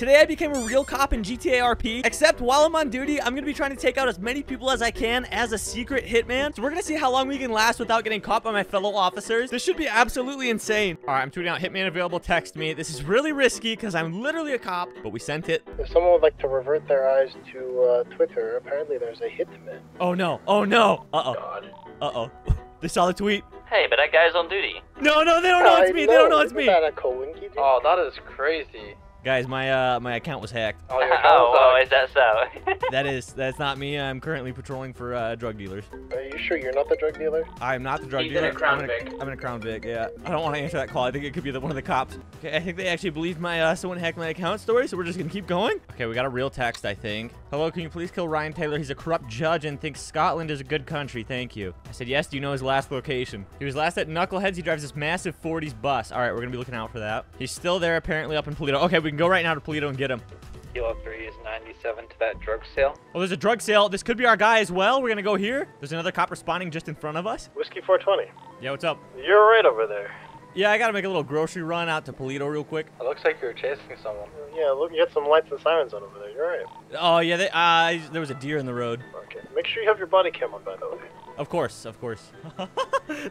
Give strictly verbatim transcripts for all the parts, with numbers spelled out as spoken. Today I became a real cop in G T A R P, except while I'm on duty, I'm going to be trying to take out as many people as I can as a secret hitman. So we're going to see how long we can last without getting caught by my fellow officers. This should be absolutely insane. All right, I'm tweeting out hitman available, text me. This is really risky because I'm literally a cop, but we sent it. If someone would like to revert their eyes to uh, Twitter, apparently there's a hitman. Oh no, oh no. Uh-oh, uh-oh. They saw the tweet. Hey, but that guy's on duty. No, no, they don't know it's me. They don't know it's me. Oh, that is crazy. Guys, my uh, my account was hacked. Oh, your account oh, was oh is that so? that is, that's not me. I'm currently patrolling for uh, drug dealers. Are you sure you're not the drug dealer? I'm not the drug He's dealer. In a Crown I'm, in a, I'm in a Crown Vic, yeah. I don't want to answer that call. I think it could be the, one of the cops. Okay, I think they actually believed my uh, someone hacked my account story, so we're just going to keep going. Okay, we got a real text, I think. Hello, can you please kill Ryan Taylor? He's a corrupt judge and thinks Scotland is a good country. Thank you. I said, yes, do you know his last location? He was last at Knuckleheads. He drives this massive forties bus. All right, we're going to be looking out for that. He's still there, apparently, up in Polito. Okay, we We can go right now to Polito and get him. Kilo three is ninety-seven to that drug sale. Oh, there's a drug sale. This could be our guy as well. We're going to go here. There's another cop responding just in front of us. Whiskey four twenty. Yeah, what's up? You're right over there. Yeah, I got to make a little grocery run out to Polito real quick. It looks like you're chasing someone. Yeah, look, you had some lights and sirens on over there. You're right. Oh, yeah, they, uh, there was a deer in the road. Okay, make sure you have your body cam on, by the way. Of course, of course.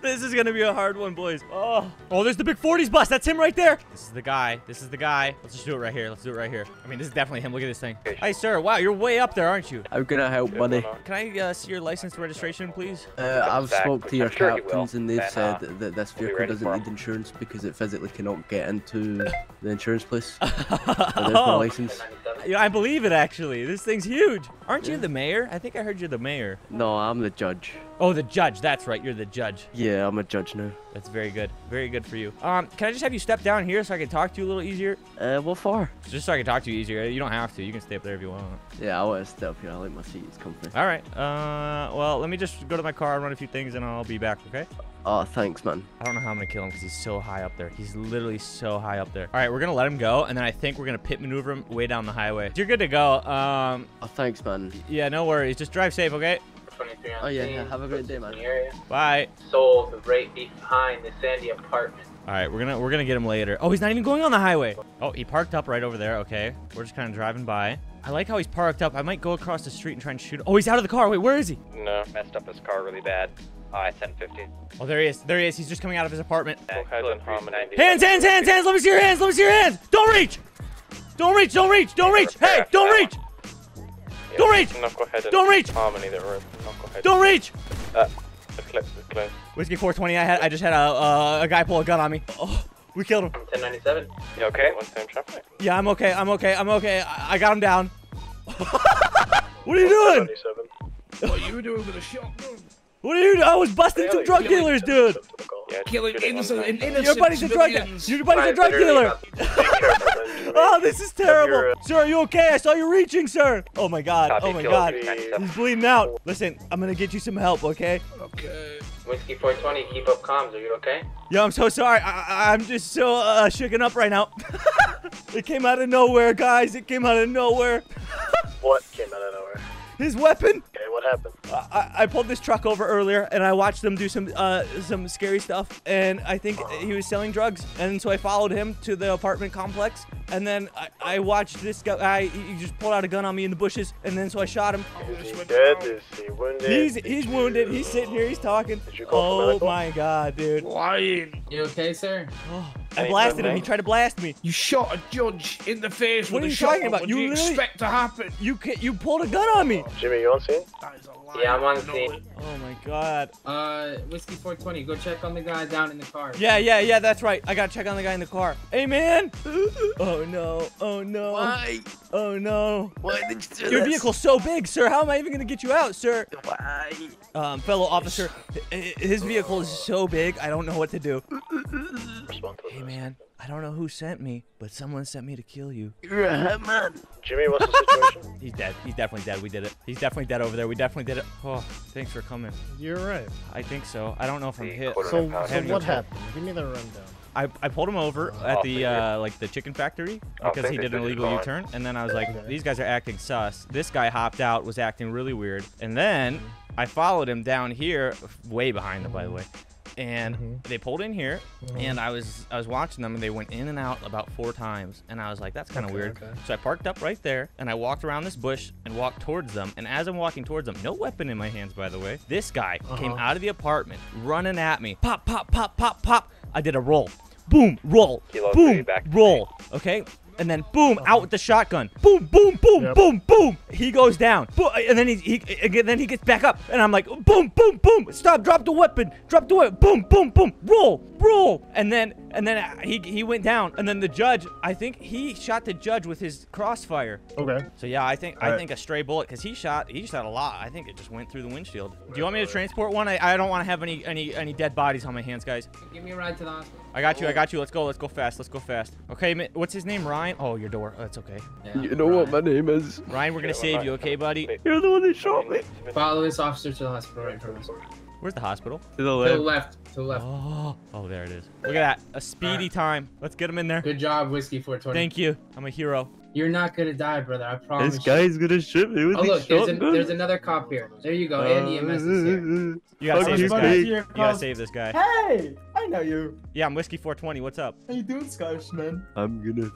This is going to be a hard one, boys. Oh, oh, there's the big forties bus. That's him right there. This is the guy. This is the guy. Let's just do it right here. Let's do it right here. I mean, this is definitely him. Look at this thing. Hey, sir. Wow, you're way up there, aren't you? How can I help, buddy? Can I uh, see your license registration, please? Uh, I've spoke to your captains, and they've said that this vehicle doesn't need insurance because it physically cannot get into the insurance place. There's no license. Yeah, I believe it, actually. This thing's huge. Aren't yeah. you the mayor? I think I heard you're the mayor. No, I'm the judge. Oh, the judge. That's right. You're the judge. Yeah, I'm a judge now. That's very good. Very good for you. Um, can I just have you step down here so I can talk to you a little easier? Uh, what for? Just so I can talk to you easier. You don't have to. You can stay up there if you want. Yeah, I want to stay up here. I like my seat. It's comfy. All right. Uh, well, let me just go to my car and run a few things, and I'll be back, okay? Oh, thanks, man. I don't know how I'm going to kill him because he's so high up there. He's literally so high up there. All right, we're going to let him go, and then I think we're going to pit maneuver him way down the highway. You're good to go. Um, oh, thanks, man. Yeah, no worries. Just drive safe, okay? Oh, yeah, yeah, have a great day, man. Bye. Sold right behind the Sandy apartment. All right, we're gonna we're gonna get him later. Oh, he's not even going on the highway. Oh, he parked up right over there. Okay, we're just kind of driving by. I like how he's parked up. I might go across the street and try and shoot him. Oh, he's out of the car. Wait, where is he? No, messed up his car really bad. I ten fifty. Oh, there he is. There he is. He's just coming out of his apartment. Yeah, hands, hands, hands, hands. Let me see your hands. Let me see your hands. Don't reach. Don't reach. Don't reach. Don't reach. Hey, don't reach. Don't reach! Don't reach! Harmony that room. Don't reach! Uh, the clip is close. Whiskey four twenty. I had. I just had a uh, a guy pull a gun on me. Oh, we killed him. ten ninety-seven. You okay? One time traffic. Yeah, I'm okay. I'm okay. I'm okay. I, I got him down. What are you doing? What are you doing with a shotgun? What are you doing? I was busting some drug dealers, dude. Yeah, killing innocent, an innocent your buddy's a drug dealer. Your buddy's a drug dealer. Oh, this is terrible. Your, uh, sir, are you okay? I saw you reaching, sir. Oh, my God. Oh, my God. He's bleeding out. Listen, I'm going to get you some help, okay? Okay. Whiskey four twenty, keep up comms. Are you okay? Yo, I'm so sorry. I I'm just so uh, shooken up right now. It came out of nowhere, guys. It came out of nowhere. What came out of nowhere? His weapon. Okay, what happened? I, I pulled this truck over earlier, and I watched them do some uh, some scary stuff, and I think uh-huh. he was selling drugs, and so I followed him to the apartment complex, and then I, I watched this guy. He just pulled out a gun on me in the bushes, and then so I shot him. Is he dead? Is he wounded? He's he's wounded. He's sitting here. He's talking. Did you call for medical? Oh my God, dude! Lying. You okay, sir? Oh. I blasted him. He tried to blast me. You shot a judge in the face. What are you talking about? You really expect to happen? You you pulled a gun on me. Jimmy, you on scene? That is a lie. Yeah, I'm on scene. Oh my God. Uh, Whiskey four twenty, go check on the guy down in the car. Yeah, yeah, yeah. That's right. I gotta check on the guy in the car. Hey, man. Oh no. Oh no. Why? Oh no. Why did you do this? Your vehicle's so big, sir. How am I even gonna get you out, sir? Why? Um, fellow officer, his vehicle is so big. I don't know what to do. Hey man, I don't know who sent me, but someone sent me to kill you. You're a hitman. Jimmy, what's the situation? He's dead. He's definitely dead. We did it. He's definitely dead over there. We definitely did it. Oh, thanks for coming. You're right. I think so. I don't know if I'm hit. So, so what happened? Give me the rundown. I, I pulled him over at the uh, like the chicken factory because he did an illegal U-turn, and then I was like, these guys are acting sus. This guy hopped out, was acting really weird, and then I followed him down here, way behind him, by the way. and mm-hmm. they pulled in here, mm-hmm. and I was I was watching them, and they went in and out about four times, and I was like, that's kind of okay, weird. Okay. So I parked up right there, and I walked around this bush and walked towards them, and as I'm walking towards them, no weapon in my hands, by the way, this guy uh-huh. came out of the apartment running at me. Pop, pop, pop, pop, pop. I did a roll. Boom, roll, boom, roll, okay? And then boom, uh-huh. out with the shotgun. Boom, boom, boom, yep. boom, boom. He goes down. Boom, and then he, he and then he gets back up. And I'm like, boom, boom, boom. Stop, drop the weapon. Drop the weapon. Boom, boom, boom. Roll, roll. And then and then he he went down. And then the judge, I think he shot the judge with his crossfire. Okay. So yeah, I think All I right. think a stray bullet, because he shot he shot a lot. I think it just went through the windshield. Do you want me to transport one? I, I don't want to have any any any dead bodies on my hands, guys. Give me a ride to the hospital. I got you, I got you. Let's go, let's go fast, let's go fast. Okay, what's his name, Ryan? Oh, your door. Oh, that's okay. Yeah, you know Ryan. What my name is. Ryan, we're gonna save you, okay, buddy? You're the one that shot me. Follow this officer to the hospital right in front of us. Where's the hospital? To the left. To the left. To the left. Oh, oh there it is. Look at that. A speedy right. time. Let's get him in there. Good job, Whiskey four twenty. Thank you. I'm a hero. You're not gonna die, brother. I promise. This guy's you. gonna shoot me. With oh look, there's, an, there's another cop here. There you go. Uh, and E M S is here. You gotta save this guy. You gotta save this guy. Hey, I know you. Yeah, I'm Whiskey four twenty. What's up? How you doing, Scottish man? I'm gonna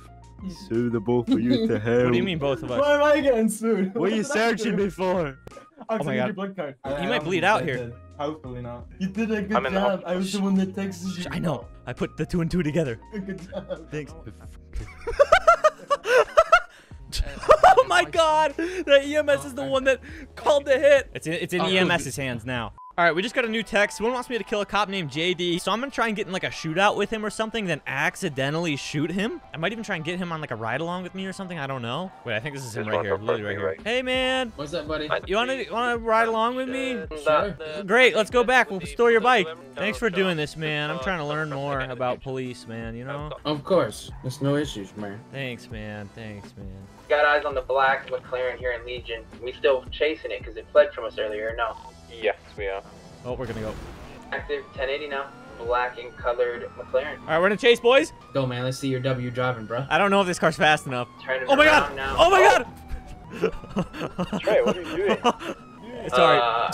sue the both of you to hell. What do you mean, both of us? Why am I getting sued? What are you searching me for? Oh my God. Blood card. You I, might I'm bleed out here. Hopefully not. You did a good job. I was the one that texted you. I know. I put the two and two together. Good job. Thanks. Oh my God! That E M S is the one that called the hit. It's in, it's in E M S's hands now. All right, we just got a new text. Someone wants me to kill a cop named J D, so I'm gonna try and get in like a shootout with him or something, then accidentally shoot him. I might even try and get him on like a ride along with me or something. I don't know. Wait, I think this is him right here. Literally right here. Hey man, what's up, buddy? You wanna wanna ride along with me? Sure. Great. Let's go back. We'll store your bike. Thanks for doing this, man. I'm trying to learn more about police, man. You know. Of course. There's no issues, man. Thanks, man. Thanks, man. Got eyes on the black McLaren here in Legion. We still chasing it because it fled from us earlier. No. Yes, we are. Oh, we're gonna go. Active ten eighty now. Black and colored McLaren. All right, we're gonna chase, boys. Go, man. Let's see your W driving, bro. I don't know if this car's fast enough. Oh my God! Now. Oh my God! Trey, what are you doing? It's all right. Uh,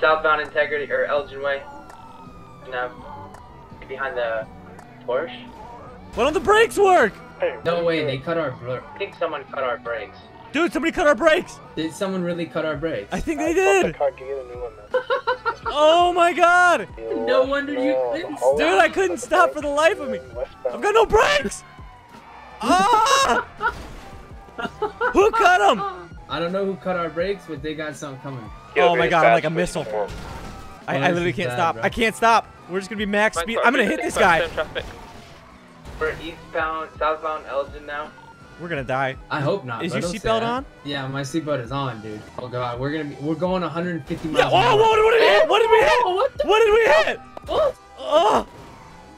southbound Integrity or Elgin Way. Now behind the Porsche. Why don't the brakes work? Hey, no way. They cut our brakes. I think someone cut our brakes. Dude, somebody cut our brakes! Did someone really cut our brakes? I think they did! Oh my God! No wonder you couldn't stop. Dude, I couldn't stop for the life of me. I've got no brakes! Ah! Who cut them? I don't know who cut our brakes, but they got something coming. Oh my God, I'm like a missile. I, I literally can't stop. I can't stop. We're just gonna be max speed. I'm gonna hit this guy. We're eastbound, southbound Elgin now. We're gonna die. I hope not. Is your seatbelt on? Yeah, my seatbelt is on, dude. Oh God, we're gonna be, we're going one hundred fifty miles. Yeah, oh, what, what did we hit? What did we hit? What, what did we hit? What? Oh,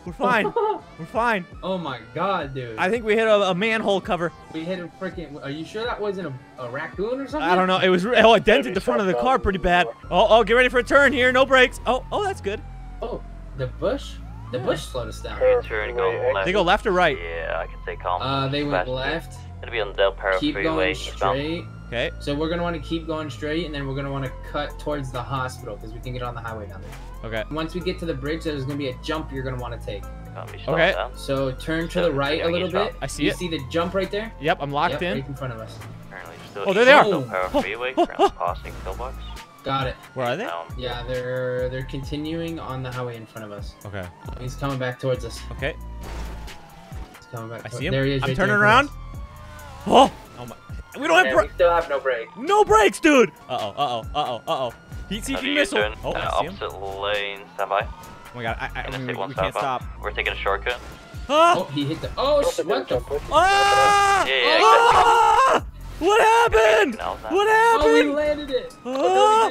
we're fine. We're fine. Oh my God, dude. I think we hit a, a manhole cover. We hit a freaking. Are you sure that wasn't a, a raccoon or something? I don't know. It was. Oh, it dented the front of the car pretty bad. Oh, oh, get ready for a turn here. No brakes. Oh, oh, that's good. Oh, the bush. The bush slowed us down. Go left. They go left or right? Yeah, I can say calm. Uh, they went left. It'll be on the Del Perro Freeway. Keep going straight. Okay. So we're gonna want to keep going straight, and then we're gonna want to cut towards the hospital because we can get on the highway down there. Okay. Once we get to the bridge, there's gonna be a jump you're gonna want to take. Okay. So turn to the right a little bit. I see it. You see the jump right there? Yep, I'm locked in. Right in front of us. Oh, there they are. Del Perro Freeway, crossing Pillbox. Got it. Where are they? Yeah, they're they're continuing on the highway in front of us. Okay. He's coming back towards us. Okay. He's coming back. I see him. There he is. I'm turning around. Oh! Oh my! We don't have brakes. We still have no brakes. No brakes, dude. Uh oh. Uh oh. Uh oh. Uh oh. Heat-seeking missile. Oh, I see him. Opposite lane. Standby. Oh my God! I I we can't stop. We're taking a shortcut. Oh! He hit the. Oh! What the? Ah! What happened? What happened? Oh, we landed it. Oh, oh.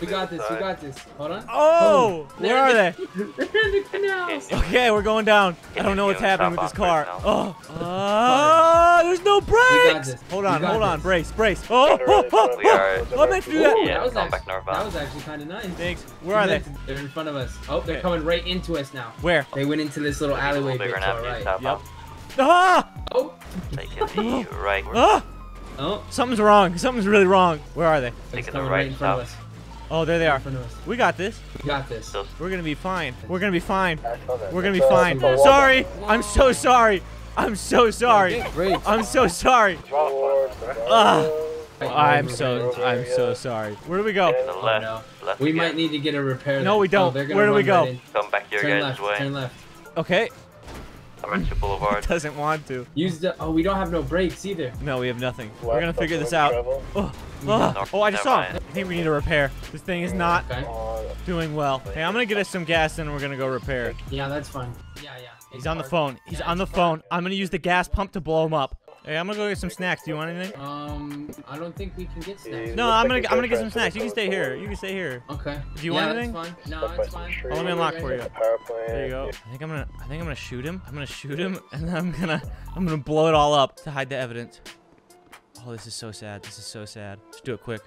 We got this. We got this. Hold on. Oh, where are they? They're in the canal. Okay, we're going down. I don't know what's happening with this car. Oh, uh, there's no brakes. Hold on, hold on. Brace, brace. Oh, oh, oh, oh. I meant to do that. That was actually, that was actually kind of nice. Thanks. Where are they? They're in front of us. Oh, they're coming right into us now. Where? They went into this little alleyway. Bit to our right. Yep. Ah! Oh. Take it right. Ah! Oh, something's wrong. Something's really wrong. Where are they? Taking the right, right in front of us. Oh, there they are. We got this. We got this. We're gonna be fine. We're gonna be fine. We're gonna be fine. Sorry. I'm so sorry. I'm so sorry. I'm so sorry. Ugh. I'm so I'm so sorry. Where do we go? Oh, no. Left. We might need to get a repair. No, we don't. Oh, where do we go? Right come back here, turn guys. Left. Way. Turn left. Okay. I'm at your boulevard. Doesn't want to. Use the. Oh, we don't have no brakes either. No, we have nothing. Left, we're gonna figure this out. Oh, oh, oh, I just saw it. I think we need a repair. This thing is not okay. doing well. Hey, I'm gonna get us some gas and we're gonna go repair. Yeah, that's fine. Yeah, yeah. He's on the phone. He's on the phone. I'm gonna use the gas pump to blow him up. Hey, I'm gonna go get some snacks. Do you want anything? Um, I don't think we can get snacks. No, I'm gonna, I'm gonna get some snacks. You can stay here. You can stay here. Okay. Do you want anything? No, it's fine. Oh, let me unlock for you. There you go. I think I'm gonna, I think I'm gonna shoot him. I'm gonna shoot him, and then I'm gonna, I'm gonna blow it all up to hide the evidence. Oh, this is so sad. This is so sad. Just do it quick.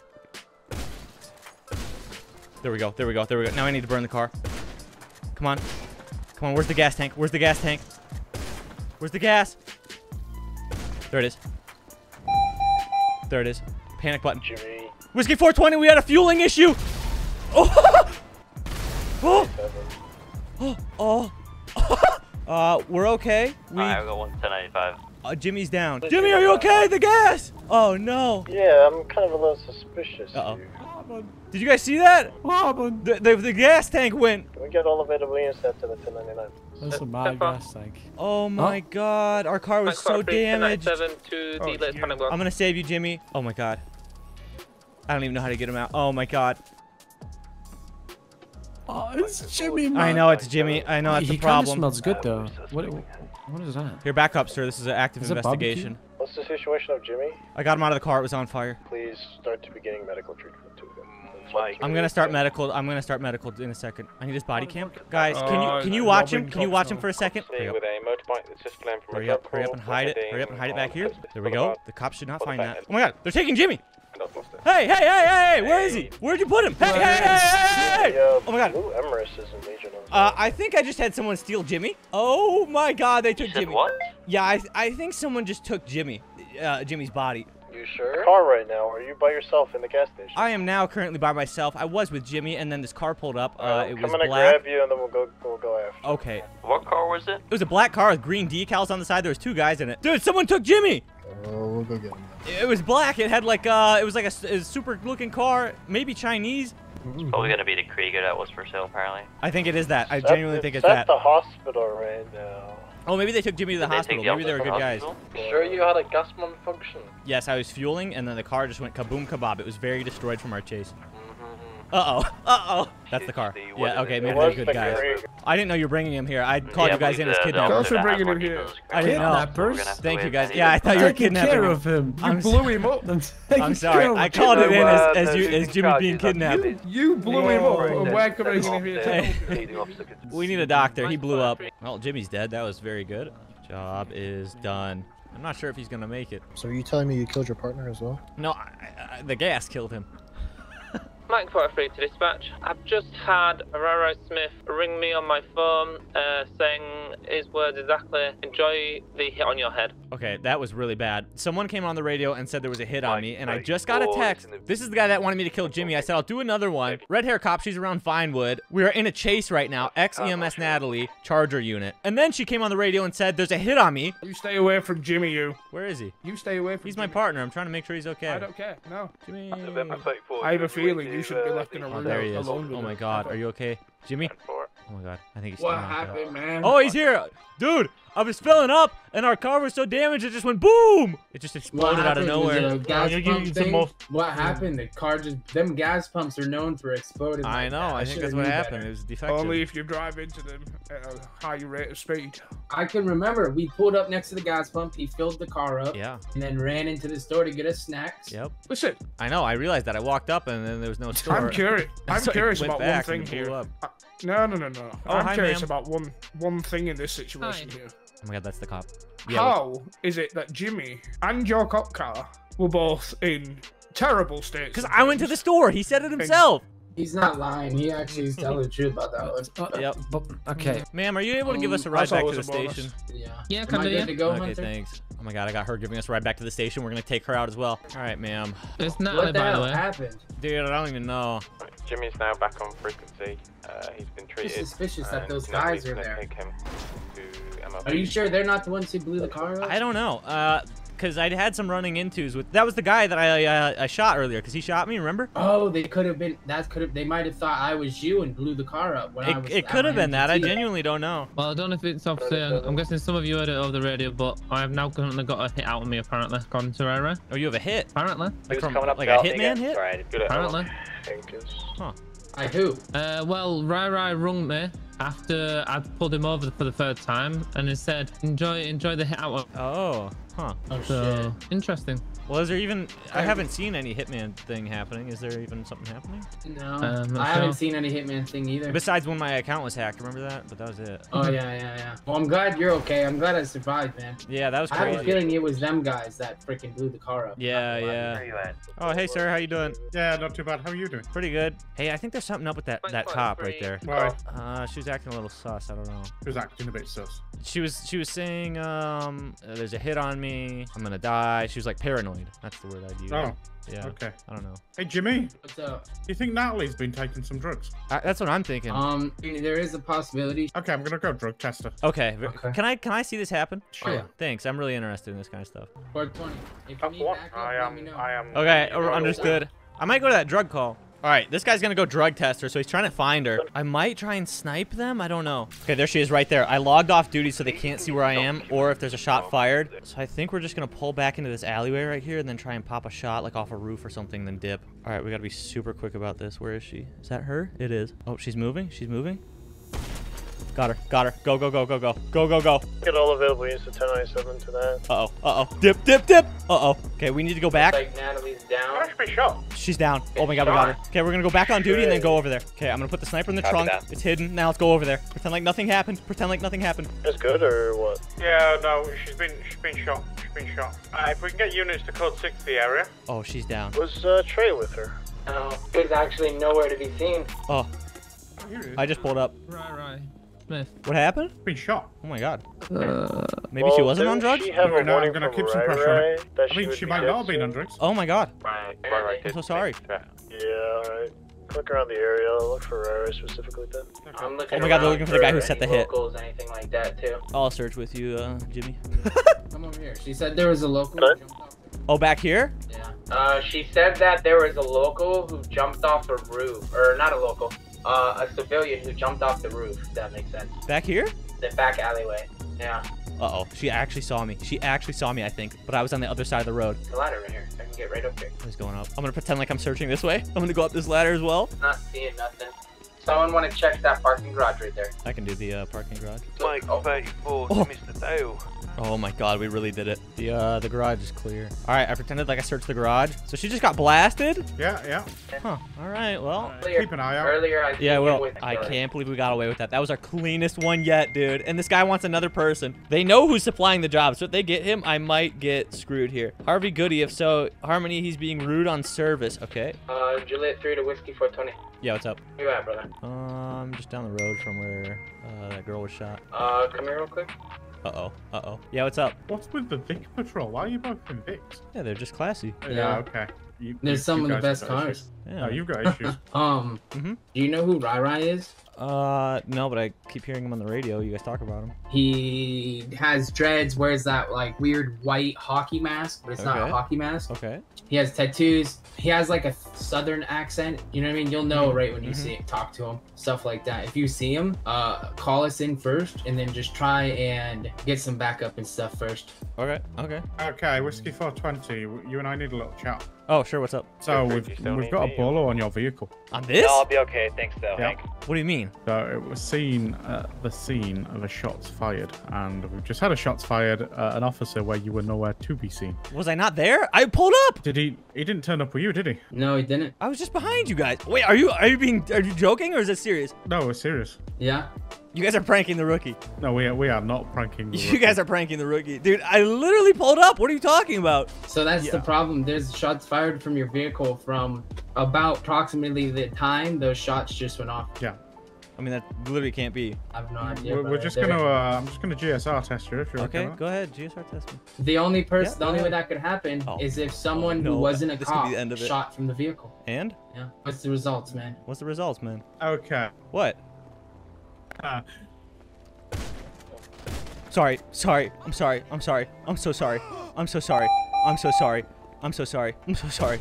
There we go. There we go. There we go. Now I need to burn the car. Come on. Come on. Where's the gas tank? Where's the gas tank? Where's the gas? There it is. There it is. Panic button. Jimmy. Whiskey four twenty, we had a fueling issue. Oh. Oh. Oh. Oh. Oh. Uh, we're okay. We... Alright, we got one ten ninety-five. Uh, Jimmy's down. Jimmy, are you okay? The gas. Oh no. Yeah, I'm kind of a little suspicious. Uh-oh. Did you guys see that? The, the, the gas tank went. We got all of it set to the ten ninety-nine. That's a my gas tank. Oh my huh? God, our car was car so damaged. To oh, the I'm gonna save you, Jimmy. Oh my God. I don't even know how to get him out. Oh my God. Oh, it's Jimmy. Man. I know it's Jimmy. I know that's the problem. He smells good though. What? What is that? Here, back up, sir. This is an active is investigation. What's the situation of Jimmy? I got him out of the car. It was on fire. Please start to beginning medical treatment to him. I'm gonna start medical. I'm gonna start medical in a second. I need his body cam. Guys, can you can you watch him? Can you watch him for a second? Hurry up, hurry up, hurry up and hide it. Hurry up and hide it back here. There we go. The cops should not find that. Oh my God, they're taking Jimmy. Hey, hey, hey, hey, hey, where is he? Where'd you put him? Hey, hey, hey, hey, hey. Oh my God. Uh, I think I just had someone steal Jimmy. Oh my God, they took Jimmy. What? Yeah, I I think someone just took Jimmy, uh, Jimmy's body. You sure? The car right now. Are you by yourself in the gas station? I am now currently by myself. I was with Jimmy, and then this car pulled up. Uh, uh, it was black. I'm gonna grab you, and then we'll go, we'll go after. Okay. What car was it? It was a black car with green decals on the side. There was two guys in it. Dude, someone took Jimmy. Oh, we'll go get him. It was black. It had like uh, it was like a, a super-looking car, maybe Chinese. It's probably gonna be the Krieger that was for sale, apparently. I think it is that. I that's genuinely it, think it's that. That's the hospital right now. Oh, maybe they took Jimmy to the hospital. Maybe they were good guys. Sure you had a gas malfunction? Yes, I was fueling, and then the car just went kaboom kabab. It was very destroyed from our chase. Uh-oh. Uh-oh. That's the car. Yeah, okay, maybe they're good guys. I didn't know you were bringing him here. I called you guys in as kidnappers. bringing him here. I didn't know. Thank you, guys. Yeah, I thought you were kidnapping him. Of him. You blew him up. I'm sorry. I called it in as, as, you, as Jimmy being kidnapped. You blew him up. Why are you bringing him here? We need a doctor. He blew up. Well, Jimmy's dead. That was very good. Job is done. I'm not sure if he's going to make it. So are you telling me you killed your partner as well? No, I, I, the gas killed him. Mike four three to dispatch. I've just had Ry-Ry Smith ring me on my phone, uh, saying his words exactly. Enjoy the hit on your head. Okay, that was really bad. Someone came on the radio and said there was a hit on me, and I just got a text. This is the guy that wanted me to kill Jimmy. I said, I'll do another one. Red hair cop, she's around Vinewood. We are in a chase right now. Ex-E M S Natalie, Charger unit. And then she came on the radio and said, there's a hit on me. You stay away from Jimmy, you. Where is he? You stay away from He's Jimmy. my partner. I'm trying to make sure he's okay. I don't care. No. Jimmy. I have a feeling you should be left in a room. Oh, there he is. Oh my God. Are you okay, Jimmy? Oh my God. I think he's What happened, man? Oh, he's here. Dude, I was filling up and our car was so damaged it just went boom. It just exploded out of nowhere. What happened? The car just them gas pumps are known for exploding. I know. I think that's what happened. It was defective. Only if you drive into them at a high rate of speed. I can remember we pulled up next to the gas pump. He filled the car up. Yeah. And then ran into the store to get us snacks. Yep. Listen. I know. I realized that. I walked up and then there was no store. I'm curious. I'm curious about one thing here. No, no, no, no. Oh, I'm hi, curious about one one thing in this situation hi. here. Oh my God, that's the cop. Yeah, How is it that Jimmy and your cop car were both in terrible states? Because I went to the store. He said it himself. He's not lying. He actually is telling the truth about that one. Uh, yep. Okay. Ma'am, are you able to give us a ride back to the station? Yeah. Yeah, come to you. Go, okay, Hunter? Thanks. Oh my God, I got her giving us a ride back to the station. We're gonna take her out as well. All right, ma'am. It's not. What the hell happened? Dude, I don't even know. Jimmy's now back on frequency. Uh, he's been treated. It's suspicious that those guys are there. Take him to M L B. Are you sure they're not the ones who blew the car up? I don't know. Uh, because I'd had some running intos with. That was the guy that I uh, I shot earlier. Because he shot me. Remember? Oh, they could have been. That could have. They might have thought I was you and blew the car up. When it I was, it could have been that. I genuinely don't know. Well, I don't know if it's off the. I'm guessing some of you heard it over the radio, but I have now currently got a hit out of me apparently. Gone to Ry-Ry. Oh, you have a hit? Apparently. Like, from, up like a Hitman hit? Sorry, apparently. Huh. I who? Uh, well, Ry-Ry rung me after I pulled him over for the third time, and he said, "Enjoy, enjoy the hit out." Oh, huh. Oh, so shit. Interesting. Well, is there even? I haven't seen any Hitman thing happening. Is there even something happening? No, um, I haven't seen any Hitman thing either. Besides when my account was hacked, remember that? But that was it. Oh yeah, yeah, yeah. Well, I'm glad you're okay. I'm glad I survived, man. Yeah, that was crazy. I have a feeling it was them guys that freaking blew the car up. Yeah, yeah. Where you at? Oh, hey, sir, how you doing? Yeah, not too bad. How are you doing? Pretty good. Hey, I think there's something up with that that cop right there. Why? Uh, she was acting a little sus. I don't know. She was acting a bit sus. She was she was saying um, there's a hit on me. I'm gonna die. She was like paranoid. That's the word I'd use. Oh, yeah. Okay. I don't know. Hey, Jimmy. What's up? Do you think Natalie's been taking some drugs? I, that's what I'm thinking. Um, there is a possibility. Okay, I'm gonna go drug test her. Okay. okay. Can I can I see this happen? Sure. Oh, yeah. Thanks. I'm really interested in this kind of stuff. four twenty. If you need backup, I am. Let me know. I am. Okay. Understood. I might go to that drug call. All right, this guy's gonna go drug test her, so he's trying to find her. I might try and snipe them, I don't know. Okay, there she is right there. I logged off duty so they can't see where I am or if there's a shot fired. So I think we're just gonna pull back into this alleyway right here and then try and pop a shot like off a roof or something, then dip. All right, we gotta be super quick about this. Where is she? Is that her? It is. Oh, she's moving, she's moving. Got her, got her. Go, go, go, go, go. Go, go, go. Get all available use of ten ninety-seven to that. Uh-oh, uh-oh. Dip, dip, dip. Uh-oh. Okay, we need to go back. Like Natalie's down. She's down. Oh my God, we got her. Okay, we're gonna go back on duty and then go over there. Okay, I'm gonna put the sniper in the trunk. It's hidden. Now let's go over there. Pretend like nothing happened. Pretend like nothing happened. That's good or what? Yeah, no, she's been, she's been shot. She's been shot. Uh, if we can get units to code six the area. Oh, she's down. Was uh, Trey with her? No, she's actually nowhere to be seen. Oh, I just pulled up. Right, right. What happened? Been shot. Oh my God. Uh, Maybe well, she wasn't on drugs? She have no, no, I'm gonna keep some pressure Ry-Ry, on it. I mean, she, she might not have been on drugs. Oh my God. Right, right, right. I'm so sorry. Yeah, alright. Look around the area. Look for Ry-Ry specifically then. I'm looking oh my God, they're looking for the guy who set the hit. Locals, anything like that too. I'll search with you, uh, Jimmy. Come over here. She said there was a local. Oh, back here? Yeah. Uh, she said that there was a local who jumped off a roof. Or not a local. Uh, a civilian who jumped off the roof, if that makes sense. Back here? The back alleyway, yeah. Uh-oh, she actually saw me. She actually saw me, I think, but I was on the other side of the road. There's a ladder right here. I can get right up here. Who's going up? I'm gonna pretend like I'm searching this way. I'm gonna go up this ladder as well. Not seeing nothing. Someone wanna check that parking garage right there. I can do the, uh, parking garage. Mike thirty-four to Mister Dale. Oh my God, we really did it. The uh, the garage is clear. All right, I pretended like I searched the garage. So she just got blasted? Yeah, yeah. Huh, all right, well. Earlier, keep an eye out. Earlier I yeah, well, I can't believe we got away with that. That was our cleanest one yet, dude. And this guy wants another person. They know who's supplying the job, so if they get him, I might get screwed here. Harvey Goody, if so, Harmony, he's being rude on service, okay. Uh, Juliet three to Whiskey four twenty. Yeah, what's up? Where you at, brother? Um, just down the road from where uh, that girl was shot. Uh, come here real quick. Uh-oh, uh-oh. Yeah, what's up? What's with the Vic Patrol? Why are you both in Vics? Yeah, they're just classy. Yeah, yeah. Okay. You, There's you, some you of the best cars. Yeah. Oh, you've got issues. um, mm-hmm. Do you know who Ry-Ry is? Uh, no, but I keep hearing him on the radio. You guys talk about him. He has dreads, wears that, like, weird white hockey mask, but it's okay. Not a hockey mask. Okay. He has tattoos. He has, like, a southern accent. You know what I mean? You'll know mm-hmm. right when you mm-hmm. see him, talk to him, stuff like that. If you see him, uh, call us in first, and then just try and get some backup and stuff first. Okay, okay. Okay, Whiskey four twenty, you and I need a little chat. Oh, sure, what's up? So, we've, we've got a bolo on your vehicle. On this? No, I'll be okay, thanks though, yeah. Hank. What do you mean? So, it was seen at the scene of a shots fired, and we've just had a shots fired at an officer where you were nowhere to be seen. Was I not there? I pulled up! Did he, he didn't turn up with you, did he? No, he didn't. I was just behind you guys. Wait, are you, are you being, are you joking or is it serious? No, it's serious. Yeah. You guys are pranking the rookie. No, we are, we are not pranking the rookie. You guys are pranking the rookie. Dude, I literally pulled up. What are you talking about? So that's yeah. the problem. There's shots fired from your vehicle from about approximately the time those shots just went off. Yeah. I mean, that literally can't be. I've no idea. We're, we're just gonna. Uh, I'm just gonna G S R test you if you're okay. Go ahead, G S R test me. The only person, yeah, the only ahead. way that could happen oh. is if someone oh, no. who wasn't a this cop end of it. shot from the vehicle. And? Yeah. What's the results, man? What's the results, man? Okay. What? Uh. Sorry. Sorry. I'm sorry. I'm sorry. I'm so sorry. I'm so sorry. I'm so sorry. I'm so sorry. I'm so sorry.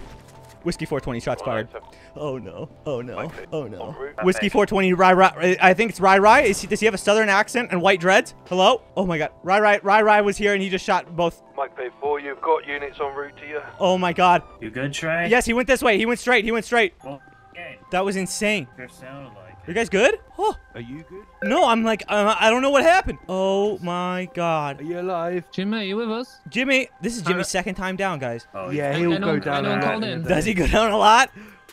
Whiskey four twenty shots fired. Oh no! Oh no! Oh no! Whiskey four twenty. Ry-Ry. I think it's Ry-Ry. Is he, does he have a southern accent and white dreads? Hello? Oh my God! Ry-Ry. Ry-Ry was here and he just shot both. Mike Bay four. You've got units en route to you. Oh my God! You good, Trey? Yes, he went this way. He went straight. He went straight. Well, okay. That was insane. That sounded like it. You guys good? Oh. Are you good? No, I'm like uh, I don't know what happened. Oh my God! Are you alive, Jimmy? Are you with us? Jimmy, this is Jimmy's second time down, guys. Oh yeah, he'll go down a lot. Does he go down a lot?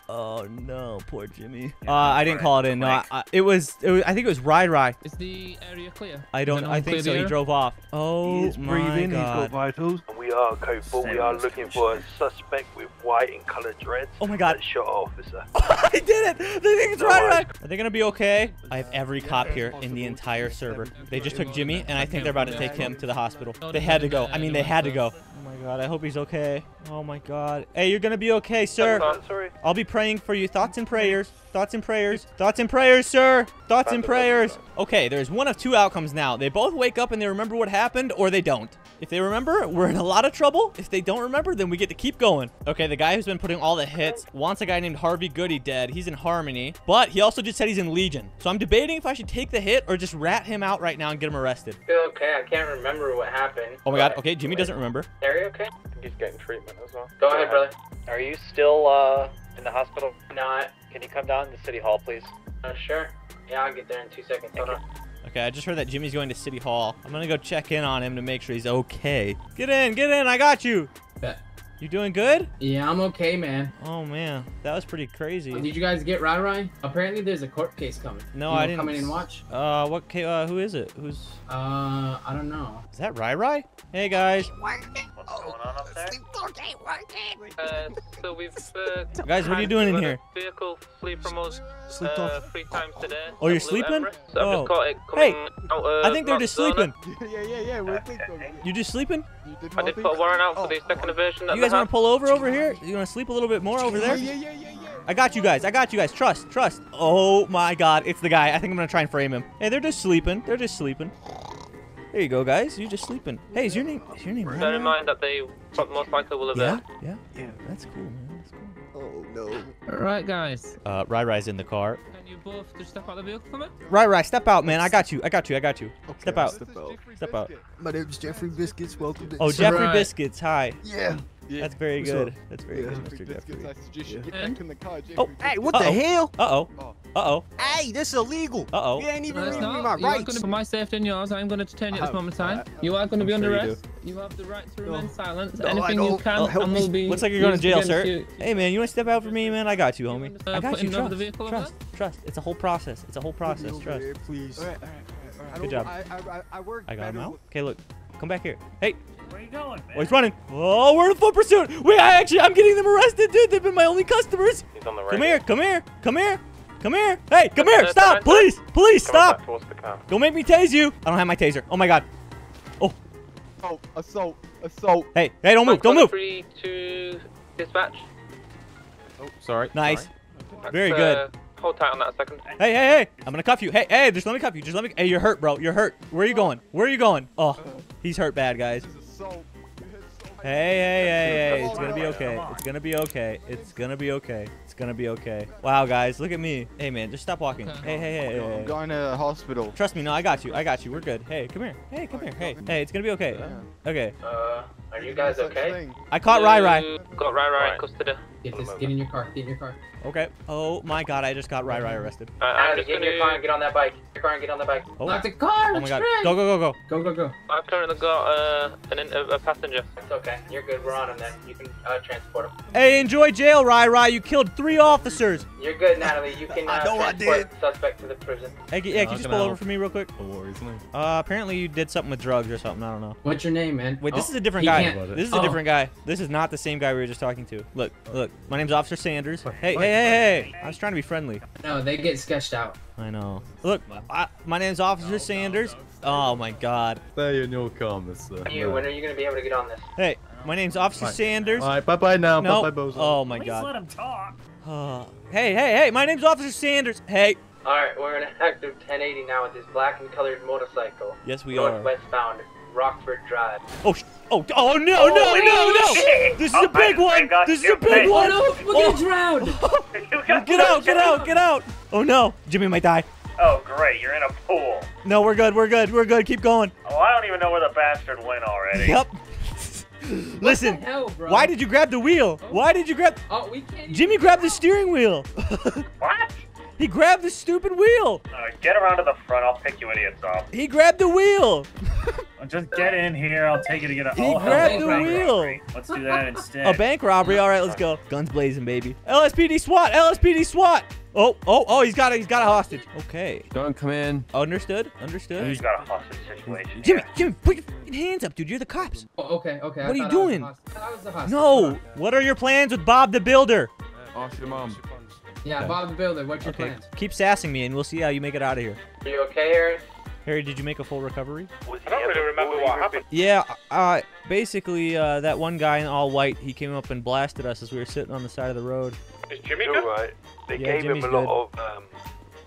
Oh no, poor Jimmy. Uh, I didn't call it in. No, I, I, it, was, it was. I think it was Ry-Ry. Is the area clear? I don't. I think so. He drove off. Oh my God. He's breathing. He's got vitals. We are code four. We are looking for a suspect with white and colored dreads. Oh my God. Shot officer. I did it. They think it's Ry-Ry. Are they gonna be okay? I have every cop here in the entire server. They just took Jimmy, and I think they're about to take him to the hospital. They had to go. I mean, they had to go. Oh my God, I hope he's okay. Oh my God. Hey, you're gonna be okay, sir. I'll be praying for you. Thoughts and prayers. Thoughts and prayers. Thoughts and prayers, sir. Thoughts and prayers. Okay, there's one of two outcomes now. They both wake up and they remember what happened, or they don't. If they remember, we're in a lot of trouble. If they don't remember, then we get to keep going. Okay, the guy who's been putting all the hits wants a guy named Harvey Goody dead. He's in Harmony, but he also just said he's in Legion. So I'm debating if I should take the hit or just rat him out right now and get him arrested. Okay, I can't remember what happened. Oh my God. Okay, Jimmy doesn't remember. Are you okay? I think he's getting treatment as well. Go ahead, brother. Are you still uh, in the hospital? Not. Can you come down to City Hall, please? Uh, sure. Yeah, I'll get there in two seconds. Hold on. Okay, I just heard that Jimmy's going to City Hall. I'm gonna go check in on him to make sure he's okay. Get in, get in, I got you. Bet. You doing good? Yeah, I'm okay, man. Oh man, that was pretty crazy. Did you guys get Ry-Ry? Apparently there's a court case coming. No, you I didn't. Come in and watch. Uh, what? Uh, who is it? Who's? Uh, I don't know. Is that Ry-Ry? Hey guys. What's going on up there? Uh, so we've uh, guys, what are you doing in here? Vehicle flee from us uh, three times today. Oh, you're sleeping? So oh. Just caught it coming hey, out, uh, I think they're just sleeping. yeah, yeah, yeah, we're sleeping. You just sleeping? You did I did put a warrant out for oh, the second evasion. You guys want to pull over over here? You want to sleep a little bit more over there? Yeah, yeah, yeah, yeah. I got you guys. I got you guys. Trust, trust. Oh my God, it's the guy. I think I'm gonna try and frame him. Hey, they're just sleeping. They're just sleeping. There you go, guys. You're just sleeping. Hey, is your name? Is your name? Bear right? in mind that they most likely will have. Yeah, yeah, yeah. That's cool, man. That's cool. Oh no. All right, guys. Uh, Ry-Ry's in the car. Can you both just step out of the vehicle for me? Ry-Ry, step out, man. I got you. I got you. I got you. Okay, step out. Step out. Step out. My name's Jeffrey Biscuits. Welcome to. Oh, Jeffrey right. Biscuits. Hi. Yeah. Yeah. That's very good. That's very yeah. good, Mister Jeffrey. Yeah. Car, oh, hey, what uh -oh. the hell? Uh-oh. Uh-oh. Hey, this is illegal. Uh-oh. You ain't even no, reading me my rights. Gonna, for my safety and yours, I'm going to detain you at this moment in time. You are going to be I'm under sure arrest. You, you have the right to remain no. silent. No, Anything you can, oh, and will be... Looks like you're going to jail, sir. You. Hey, man, you want to step out for me, man? I got you, homie. Uh, I got you. Trust. The vehicle trust. Trust. Trust. It's a whole process. It's a whole process. Trust. Please. Good job. I got him out. Okay, look. Come back here. Hey. Where are you going, man? Oh, he's running. Oh, we're in full pursuit. Wait, I actually, I'm getting them arrested, dude. They've been my only customers. He's on the right. Come here, come here, come here, come here. Hey, come here. Stop, please, please, stop. Don't make me tase you. I don't have my taser. Oh, my God. Oh. Oh, assault, assault. Hey, hey, don't move, don't move. Three, two, dispatch. Oh, sorry. Nice. Sorry. Very good. Hold tight on that second. Hey, hey, hey. I'm going to cuff you. Hey, hey, just let me cuff you. Just let me. Hey, you're hurt, bro. You're hurt. Where are you going? Where are you going? Oh, he's hurt bad, guys. So, so hey, hey, hey, hey, it's gonna be okay. It's gonna be okay. It's gonna be okay. It's gonna be okay. Wow, guys, look at me. Hey, man, just stop walking. Hey, hey, hey, hey. I'm going to the hospital. Trust me, no, I got you. I got you. We're good. Hey, come here. Hey, come here. Hey, hey, it's gonna be okay. Okay. Uh, are you guys okay? I caught Ry-Ry. Got Ry-Ry in custody. Get, this, get in your car. Get in your car. Okay. Oh my God, I just got Ry-Ry arrested. Uh, I'm just get in your car and get on that bike. Your car and get on the bike. Oh. Not the car. Oh my God. Go go go go. Go go go. I've currently got uh, an a passenger. It's okay. You're good. We're on him then. You can uh, transport him. Hey, enjoy jail, Ry-Ry. You killed three officers. You're good, Natalie. You can uh, I know transport I did. the suspect to the prison. Hey, yeah, can you just pull over for me real quick? No worries, man. Uh, apparently you did something with drugs or something. I don't know. What's your name, man? Wait, oh. this is a different guy. guy. This is oh. a different guy. This is not the same guy we were just talking to. Look, look. My name's Officer Sanders. Hey, hey, hey, hey. I was trying to be friendly. No, they get sketched out. I know. Look, I, my name's Officer no, Sanders. No, no, no. Oh, my God. Stay in your comments, sir. You, when are you going to be able to get on this? Hey, my name's Officer Bye. Sanders. All right, bye-bye now. Nope. Bye-bye, Bozo. Oh, my Please God. Please let him talk. Uh, hey, hey, hey. My name's Officer Sanders. Hey. All right, we're in an active ten eighty now with this black and colored motorcycle. Yes, we Northwest are. Northwestbound, Rockford Drive. Oh, sh oh, oh, no, Holy no, no, no! Shit. This is oh, a big one! This is a big one! Oh, we're gonna drown! Get out, get out, get out! Oh, no, Jimmy might die. Oh, great, you're in a pool. No, we're good, we're good, we're good, keep going. Oh, I don't even know where the bastard went already. Yep. Listen, what the hell, bro? Why did you grab the wheel? Oh. Why did you grab... Oh, we can't Jimmy grabbed the steering wheel! What? He grabbed the stupid wheel! Uh, get around to the front, I'll pick you idiots off. He grabbed the wheel! Just get in here, I'll take you to get a- He oh, grabbed the wheel! Robbery. Let's do that instead. A bank robbery? Alright, let's go. Guns blazing, baby. L S P D SWAT! L S P D SWAT! Oh, oh, oh, he's got a, he's got a hostage. Okay. Don't come in. Understood, understood. He's got a hostage situation. Jimmy, yeah. Jimmy, put your hands up, dude. You're the cops. Oh, okay, okay. What I are you doing? I was the hostage. No! Yeah. What are your plans with Bob the Builder? Ask your mom. Yeah, okay. Bob the Builder, what's your okay. plans? Keep sassing me, and we'll see how you make it out of here. Are you okay, Harry? Harry, did you make a full recovery? I don't really remember what happened. Yeah, uh, basically, uh, that one guy in all white, he came up and blasted us as we were sitting on the side of the road. Is Jimmy good? Right. They yeah, gave Jimmy's him a lot good. Of, um,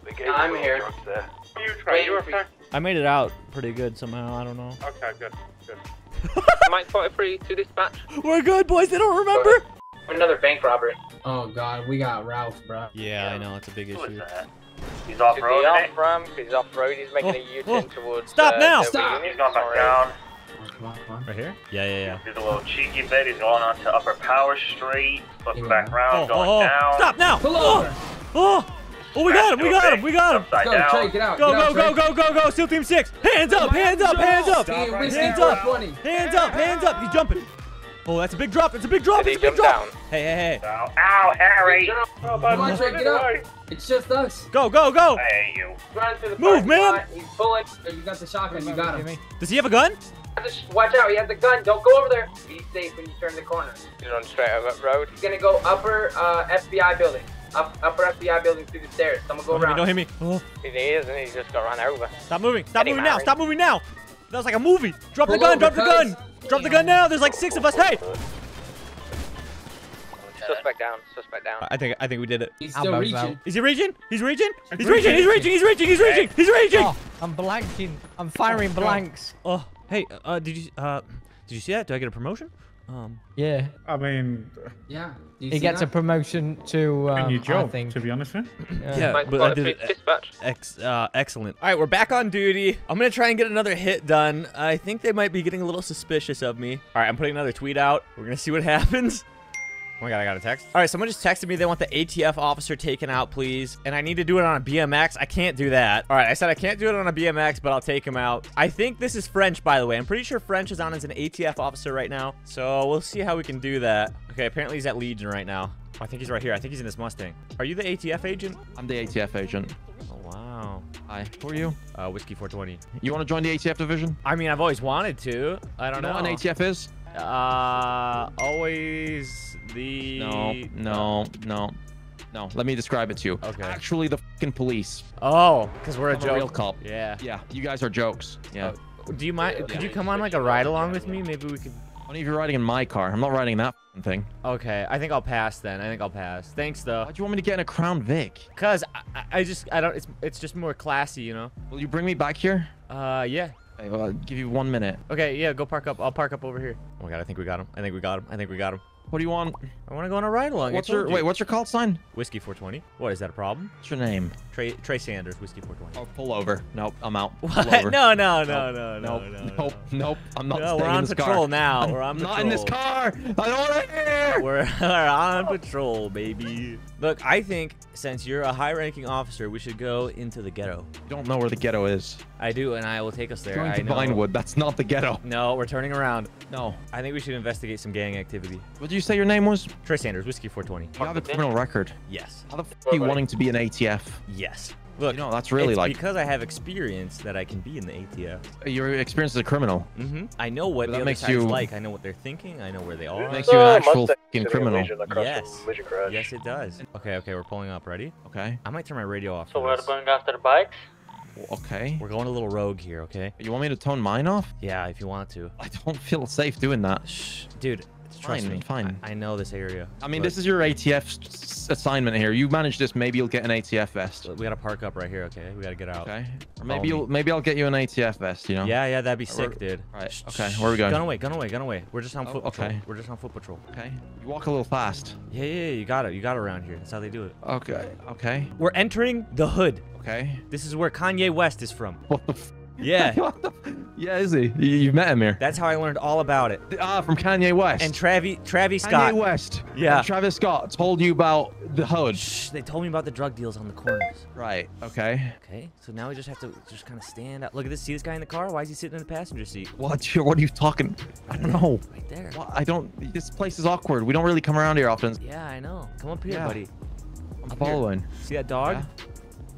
they gave I'm him a here. Lot of there. You try, you okay? I made it out pretty good somehow, I don't know. Okay, good, good. Mike forty-three to dispatch. We're good, boys, they don't remember! Another bank robbery. Oh God, we got Ralph, bro. Yeah, yeah. I know, it's a big issue. He's off road. He's off ramp. He's off road. He's making oh, a U-turn oh. towards. Stop uh, now! Stop! He's going back down. Come on, come on. Right here? Yeah, yeah, yeah. He's a little cheeky bit. He's going on to Upper Power Street. Flipping yeah. back round, oh, going oh, oh. down. Stop now! Pull over! Oh, oh. Oh, we got him! We got him! We got him! Go, Trey, get out! Go, go, go, go, go, go! Seal Team Six! Hands up! Hands up! Hands up! Hands up! Hands up! Hands up! He's jumping. Oh, that's a big drop. It's a big drop. It's a big drop. Down. Hey, hey, hey. Ow, ow Harry. Get up. Oh, Come on, Drake, get up. It's just us. Go, go, go. Hey, you. Move, man. He's pulling. You got the shotgun. You got him. Does he have a gun? Watch out. He has the gun. Don't go over there. Be safe when you turn the corner. You're on straight up road. He's going to go upper uh, F B I building. Up, upper F B I building through the stairs. Someone go don't around. Hit me, don't hit me. Oh. He is, and he's just got run over. Stop moving. Stop Eddie moving Mary. now. Stop moving now. That was like a movie. Drop Pull the gun. Drop the gun. Drop the gun now! There's like six of us. Hey! Suspect down. Suspect down. I think I think we did it. He's still reaching. Is he reaching? He's reaching? He's reaching. He's reaching. He's reaching. He's reaching. He's reaching. Oh, I'm blanking. I'm firing oh, blanks. Oh, hey. Uh, did you uh, did you see that? Do I get a promotion? Um. Yeah. I mean. Yeah. He gets that? a promotion to. Um, and your job, I think. To be honest with you. Yeah, yeah but, but I did it. Dispatch. Ex uh, excellent. All right, we're back on duty. I'm gonna try and get another hit done. I think they might be getting a little suspicious of me. All right, I'm putting another tweet out. We're gonna see what happens. Oh my God, I got a text. All right, someone just texted me. They want the A T F officer taken out, please. And I need to do it on a B M X. I can't do that. All right, I said I can't do it on a B M X, but I'll take him out. I think this is French, by the way. I'm pretty sure French is on as an A T F officer right now. So we'll see how we can do that. Okay, apparently he's at Legion right now. Oh, I think he's right here. I think he's in this Mustang. Are you the A T F agent? I'm the A T F agent. Oh, wow. Hi, who are you? Uh, Whiskey four twenty. You want to join the A T F division? I mean, I've always wanted to. I don't know. You know what an A T F is? Uh, always the... No, no, no, no. Let me describe it to you. Okay. Actually, the fucking police. Oh, because we're a I'm joke. A real cop. Yeah. Yeah, you guys are jokes. Yeah. Uh, do you mind? Yeah. Could you come on like a ride-along with me? Maybe we could... What if you're riding in my car? I'm not riding in that thing. Okay, I think I'll pass then. I think I'll pass. Thanks, though. Why do you want me to get in a Crown Vic? Because I, I just, I don't, it's, it's just more classy, you know? Will you bring me back here? Uh, yeah. I'll give you one minute. Okay, yeah, go park up. I'll park up over here. Oh my God, I think we got him. I think we got him. I think we got him. What do you want? I want to go on a ride along. What's your, wait, what's your call sign? Whiskey four twenty. What, is that a problem? What's your name? Trey, Trey Sanders, Whiskey four twenty. Oh, pull over. Nope, I'm out. What? No, no, no, no, no, nope, no, no, nope, no. nope. I'm not no, staying in this car. We're on patrol now. I'm, we're on patrol. Not in this car. I don't want to hear. We're, we're on patrol, baby. Look, I think since you're a high-ranking officer, we should go into the ghetto. You don't know where the ghetto is. I do, and I will take us there. Going to Vinewood. That's not the ghetto. No, we're turning around. No. I think we should investigate some gang activity. What do you say your name was? Trey Sanders, Whiskey four twenty. You have a criminal record. Yes. How the f are you wanting to be an A T F? Yes. Look, you know, that's really it's like because I have experience that I can be in the A T F. Your experience as a criminal. Mm-hmm. I know what the that other makes you like. I know what they're thinking. I know where they are. It makes you an actual fucking criminal. Yes. Yes, it does. Okay, okay, we're pulling up. Ready? Okay. I might turn my radio off. So we're going after the bikes. Okay. We're going a little rogue here. Okay. You want me to tone mine off? Yeah, if you want to. I don't feel safe doing that. Shh, dude. Trust fine, me. Fine. I, I know this area. I mean, but... this is your A T F assignment here. You manage this, maybe you'll get an A T F vest. We gotta park up right here, okay? We gotta get out. Okay. Or maybe you'll, maybe I'll get you an A T F vest, you know? Yeah, yeah, that'd be sick, We're... dude. All right. Okay. Where are we going? Gun away, gun away, gun away. We're just on oh, foot patrol. Okay. We're just on foot patrol. Okay. You walk a little fast. Yeah, yeah, yeah. You got it. You got it around here. That's how they do it. Okay. Okay. We're entering the hood. Okay. This is where Kanye West is from. What the f Yeah. Yeah, is he? You've met him here. That's how I learned all about it. Ah, from Kanye West. And Travi, Travis Scott. Kanye West. Yeah. And Travis Scott told you about the hood. Shh, they told me about the drug deals on the corners. Right. Okay. Okay. So now we just have to just kind of stand out. Look at this. See this guy in the car? Why is he sitting in the passenger seat? What? What are you talking? I don't know. Right there. Well, I don't. This place is awkward. We don't really come around here often. Yeah, I know. Come up here, yeah. buddy. I'm up following. Here. See that dog?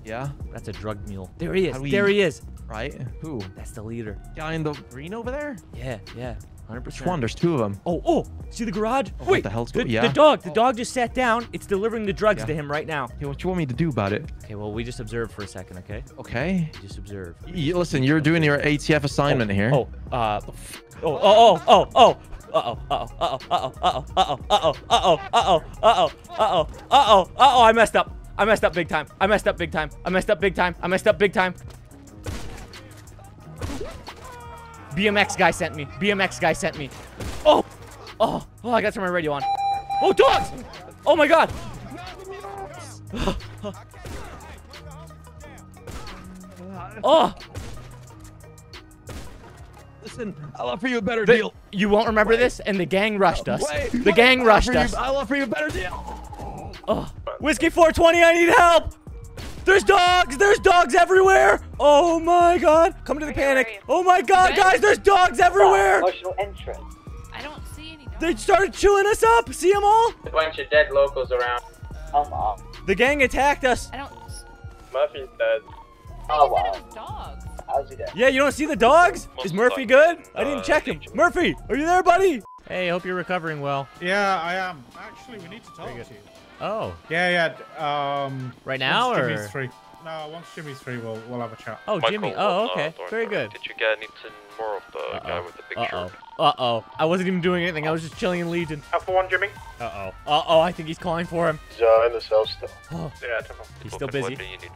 Yeah. yeah. That's a drug mule. There he is. We... There he is. Right? Who? That's the leader. Guy in the green over there? Yeah, yeah. one hundred percent. Which one? There's two of them. Oh, oh! See the garage? Oh, wait, what the hell's going on? Yeah. The dog. The oh. dog just sat down. It's delivering the drugs yeah. to him right now. Hey, what you want me to do about it? Okay, well, we just observe for a second, okay? Okay. We just observe. You, listen, you're doing your A T F assignment oh, here. Oh, uh... Oh, oh, oh, oh, oh! Uh-oh, uh-oh, uh-oh, uh-oh, uh-oh, uh-oh, uh-oh, uh-oh, uh-oh, uh-oh, uh-oh, uh-oh, uh-oh, I messed up. I messed up big time. I messed up big time. I messed up big time. I messed up big time. B M X guy sent me. B M X guy sent me. Oh! Oh! Oh, I got to turn my radio on. Oh, dogs! Oh my god! Oh! Listen, I'll offer you a better the, deal. You won't remember wait. this, and the gang rushed us. Wait, the gang I'll rushed us. You, I'll offer you a better deal. Oh. Whiskey four twenty, I need help! There's dogs! There's dogs everywhere! Oh my god! Come to the panic! Oh my god, guys! There's dogs everywhere! Emotional entrance. I don't see any dogs. They started chewing us up! See them all? A bunch of dead locals around. Oh wow. The gang attacked us! I don't... Murphy's dead. Oh wow. Dogs. How's he dead? Yeah, you don't see the dogs? Is Murphy good? I didn't check him. Murphy! Are you there, buddy? Hey, hope you're recovering well. Yeah, I am. Actually, we need to talk to you. Oh. Yeah, yeah. Um, right now, or? Jimmy's free. No, once Jimmy's free, we'll, we'll have a chat. Oh, Michael, Jimmy. Oh, okay. Uh, Very good. Did you get any more of the uh -oh. guy with the big uh -oh. shirt? Uh-oh. I wasn't even doing anything. I was just chilling in Legion. Alpha one, Jimmy. Uh-oh. Uh-oh, I think he's calling for him. He's uh, in the cell still. Oh. Yeah, he's, he's still busy. You need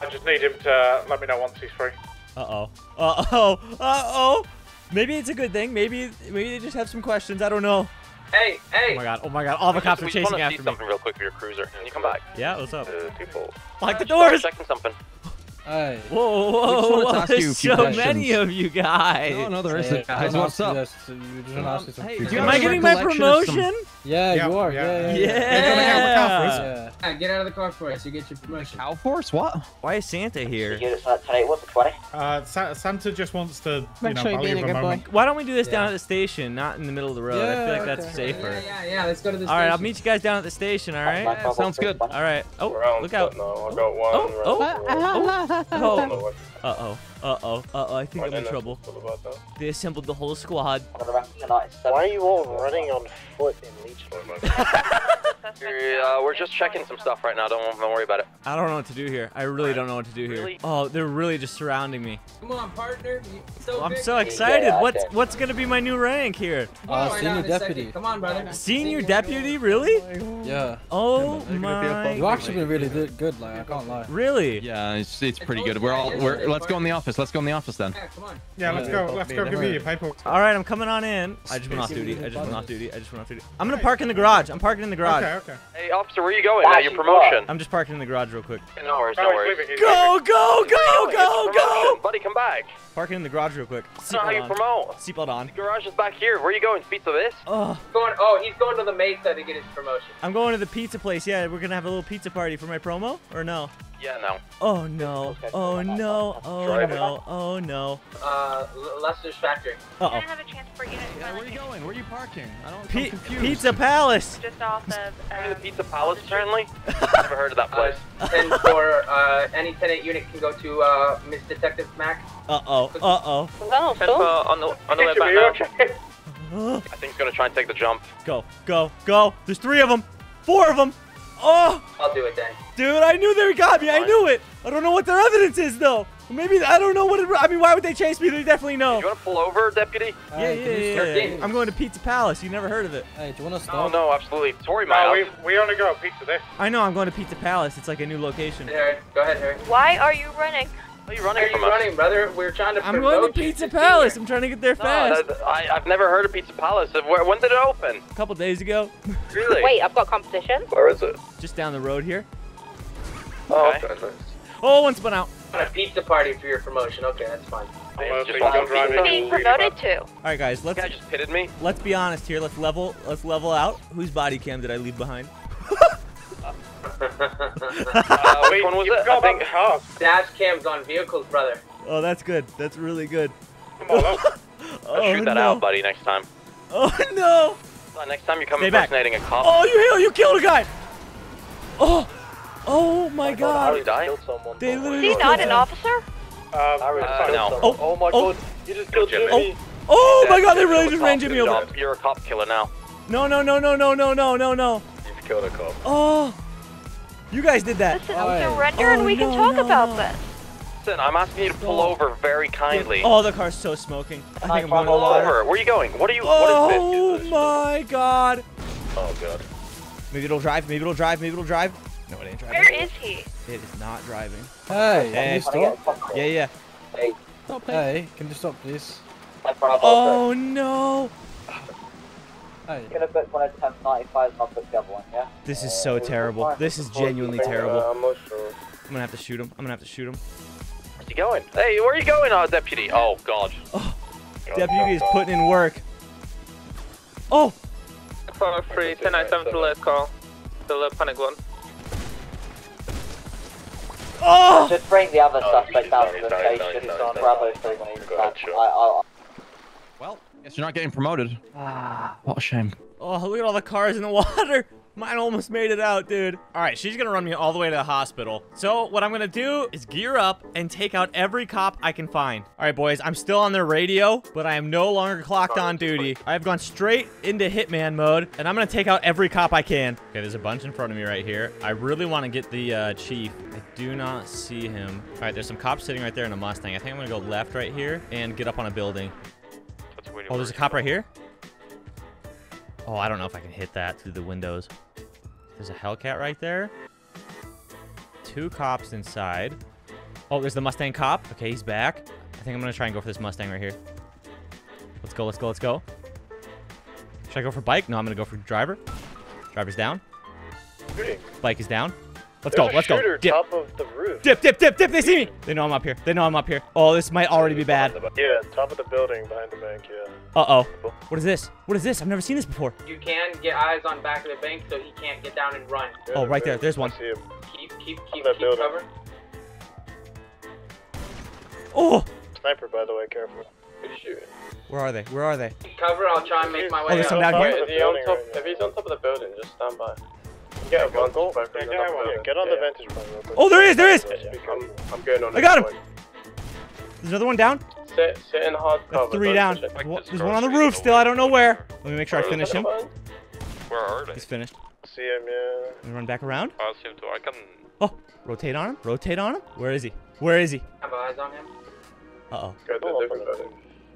I just need him to let me know once he's free. Uh-oh. Uh-oh. Uh-oh. Maybe it's a good thing. Maybe, maybe they just have some questions. I don't know. Hey, hey! Oh my god, oh my god, all the cops we are chasing after me. Something real quick for your cruiser. Can you come back? Yeah, what's up? Uh, people. Lock the doors! Checking something. Hey. Whoa, whoa, whoa, there's so questions. many of you guys. No, no, there isn't. Yeah, guys, what's up? This, so um, hey, am I getting my promotion? Yeah, yeah, you are. Yeah, yeah, yeah. yeah. yeah. Get out of the car for us. You get your promotion. Cow force? What? Why is Santa here? You us that today. What's the twenty? Uh, Sa Santa just wants to, you Make know, sure value a moment. Why don't we do this yeah. down at the station, not in the middle of the road? Yeah, I feel like okay. that's safer. Yeah, yeah, yeah, yeah. Let's go to the all station. All right, I'll meet you guys down at the station, all right? Yeah, sounds good. All right. Oh, look out. Oh, oh, oh. Oh. Uh-oh. Uh-oh. Uh-oh. I think I'm in trouble. They assembled the whole squad. Why are you all running on foot in Legion? uh, we're just checking some stuff right now. Don't, don't worry about it. I don't know what to do here. I really don't know what to do here. Oh, they're really just surrounding me. Come on, partner. So I'm so excited. Yeah, yeah, what's what's going to be my new rank here? Uh, oh, senior deputy. Come on, brother. Senior, senior deputy? Really? Yeah. Oh, my. You actually been really good, good like, I can't lie. Really? Yeah, it's, it's pretty good. We're all, we're, let's go in the office. Let's go in the office then. Yeah, come on. Yeah, let's go. Let's go give me your paperwork. All right, I'm coming on in. I just went off duty. I just went off duty. I just went off duty. I'm gonna park in the garage. I'm parking in the garage. Okay, okay. Hey, officer, where are you going? Now your promotion. I'm just parking in the garage real quick. No worries, no worries. Go, go, go, go, go! Buddy, come back. Park it in the garage real quick. Seatbelt on. How you promote? Seatbelt on. The garage is back here. Where are you going? Pizza this? Oh. Going, oh, he's going to the mesa to get his promotion. I'm going to the pizza place. Yeah, we're going to have a little pizza party for my promo, or no? Yeah, no. Oh, no. Okay. Oh, no. Oh, Drive no. It. Oh, no. Uh, Lester's factory. Uh-oh. I didn't have a transport unit. Yeah, where are you going? Where are you parking? I don't, P I'm confused. Pizza Palace. Just off of... Um, the Pizza Palace, apparently? Never heard of that place. Uh, and for uh, any tenant unit can go to uh, Miss Detective Mac. Uh-oh. Uh-oh. Oh, cool. uh, on the, on the way back now. I think he's going to try and take the jump. Go. Go. Go. There's three of them. Four of them. Oh! I'll do it then. Dude, I knew they got me. Fine. I knew it. I don't know what their evidence is, though. Maybe, I don't know what it, I mean, why would they chase me? They definitely know. You want to pull over, deputy? Uh, yeah, yeah, yeah, yeah, yeah. I'm going to Pizza Palace. You never heard of it. Hey, do you want to stop? Oh, no, absolutely. Sorry, Mike. No, we, we only go Pizza there. I know, I'm going to Pizza Palace. It's like a new location. Hey, Harry. Go ahead, Harry. Why are you running? Why are you running, are you from running us? brother? We're trying to I'm going to Pizza Palace. I'm trying to get there no, fast. I, I've never heard of Pizza Palace. When did it open? A couple days ago. Really? Wait, I've got competition. Where is it? Just down the road here. Oh, okay. Okay. Oh, one spun out. A pizza party for your promotion. Okay, that's fine. What are you being promoted to? All right, guys. Let's. This guy just pitted me. Let's be honest here. Let's level. Let's level out. Whose body cam did I leave behind? uh, wait, one was it? I think oh. Dash cams on vehicles, brother. Oh, that's good. That's really good. Come on, oh, shoot that no. out, buddy. Next time. Oh no! Uh, next time you come impersonating back. a cop. Oh, you you killed a guy. Oh, oh my oh, God! God. Killed someone, they literally Is he not an officer? Um, uh, no. Oh, oh my oh. God! You just killed Jimmy. Jimmy. Oh, oh my God! They really just ran Jimmy over. You're a cop killer now. No, no, no, no, no, no, no, no, no. You've killed a cop. Oh. You guys did that. Listen, right. surrender oh, and we no, can talk no, about no. this. Listen, I'm asking you to pull over very kindly. Oh, the car's so smoking. I think I'm going to pull over. Where are you going? What are you? Oh, what is this? my God. Oh, God. Maybe it'll drive. Maybe it'll drive. Maybe it'll drive. No, it ain't driving. Where is he? It is not driving. Hey, hey. Can you stop? Yeah, yeah. Hey. Stop, please. Hey, can you stop, please? Oh, no. Hey. This is so terrible. This is genuinely terrible. I'm gonna have to shoot him. I'm gonna have to shoot him. Where's he going? Hey, where are you going, oh, deputy? Oh, God. Oh, deputy is putting in work. Oh! Call free ten ninety-seven to last call. The left panic one. Oh! Just bring the other suspect out of the station. Bravo three when he's back. Well. Guess you're not getting promoted. Ah, what a shame. Oh, look at all the cars in the water. Mine almost made it out, dude. All right, she's gonna run me all the way to the hospital. So what I'm gonna do is gear up and take out every cop I can find. All right, boys, I'm still on their radio, but I am no longer clocked on duty. I've gone straight into Hitman mode, and I'm gonna take out every cop I can. Okay, there's a bunch in front of me right here. I really wanna get the uh, chief. I do not see him. All right, there's some cops sitting right there in a Mustang. I think I'm gonna go left right here and get up on a building. Oh, there's a cop right here? Oh, I don't know if I can hit that through the windows. There's a Hellcat right there. Two cops inside. Oh, there's the Mustang cop. Okay, he's back. I think I'm going to try and go for this Mustang right here. Let's go, let's go, let's go. Should I go for bike? No, I'm going to go for driver. Driver's down. Bike is down. Let's There's go, let's go. Dip. Top of the roof. dip, dip, dip, dip, they see me. They know I'm up here. They know I'm up here. Oh, this might already be bad. Yeah, top of the building behind the bank, yeah. Uh-oh. What is this? What is this? I've never seen this before. You can get eyes on back of the bank so he can't get down and run. Good, oh, right good. there. There's one. I see him. Keep, keep, keep, keep building. cover. Oh! Sniper, by the way, careful. Where are they? Where are they? Keep cover, I'll try and make my way oh, out. Down here. If, he's on top, right if he's on top of the building, just stand by. Get, yeah, on, go, yeah, yeah, yeah, get on the yeah. vantage point real quick. Oh, there is, there is! Yeah, I'm, I'm going on I got him! Point. There's another one down? Sit, sit in hard cover. That's three down. Like well, there's one on the roof still, I don't know where. Let me make sure I finish him. Where are they? He's finished. See him, yeah. Let me run back around. I'll see him too. I can... Oh, rotate on him, rotate on him. Where is he? Where is he? I have eyes on him. Uh-oh.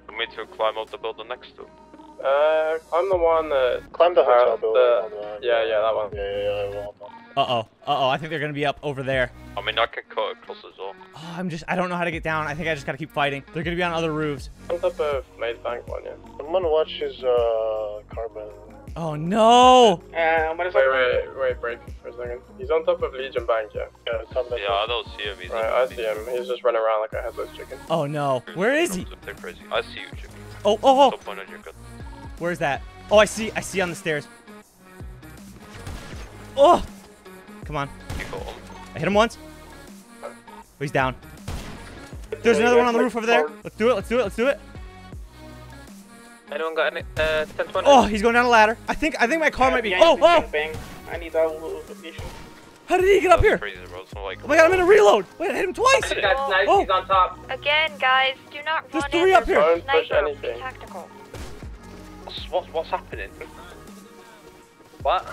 I need to climb up the building next to him. Uh, I'm the one that climbed the house. The... Yeah, yeah, that one. Yeah, yeah, yeah. Uh-oh. Uh-oh, I think they're gonna be up over there. I mean, I could cut across as well. Oh, I'm just... I don't know how to get down. I think I just gotta keep fighting. They're gonna be on other roofs. On top of Maid Bank one, yeah. I'm gonna watch his, uh, car burn. Oh, no! Uh, I'm gonna... Wait, wait, wait, wait, break for a a second. He's on top of Legion Bank, yeah? Yeah, top of yeah I don't see him. He's right, I see him. He's just running around like a headless chicken. Oh, no. Where is he? They're crazy. I see you, chicken. Oh, oh, oh. Where is that? Oh, I see. I see on the stairs. Oh! Come on. I hit him once. Oh, he's down. There's another one on the roof over there. Let's do it. Let's do it. Let's do it. Anyone got any? Uh, ten twenty. Oh, he's going down a ladder. I think. I think my car yeah, might be. Oh, oh! I need that little location. How did he get up here? Like, oh my god, I'm in a reload. Wait, I hit him twice. Oh. Nice. Oh. He's on top. Again, guys, do not There's run three up here. Don't push anything. Tactical. What's, what's, what's happening? What?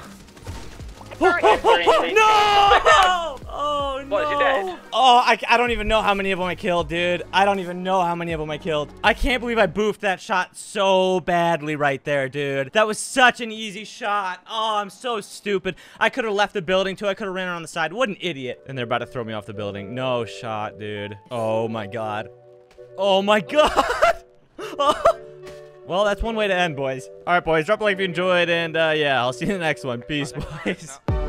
Oh, oh, oh, oh, no! Oh, no. What, is he dead? Oh, I, I don't even know how many of them I killed, dude. I don't even know how many of them I killed. I can't believe I boofed that shot so badly right there, dude. That was such an easy shot. Oh, I'm so stupid. I could have left the building, too. I could have ran around the side. What an idiot. And they're about to throw me off the building. No shot, dude. Oh, my God. Oh, my God. Oh. Well, that's one way to end, boys. All right, boys, drop a like if you enjoyed, and, uh, yeah, I'll see you in the next one. Peace, boys.